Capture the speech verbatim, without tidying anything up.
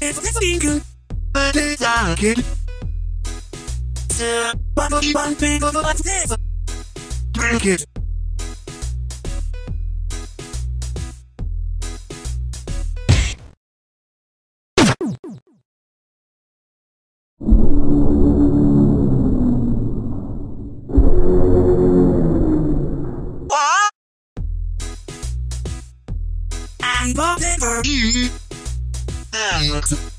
It's stinking. But it's darkened. Yeah, but keep on being over like this. Drink it. What? I bought it for you. Thanks.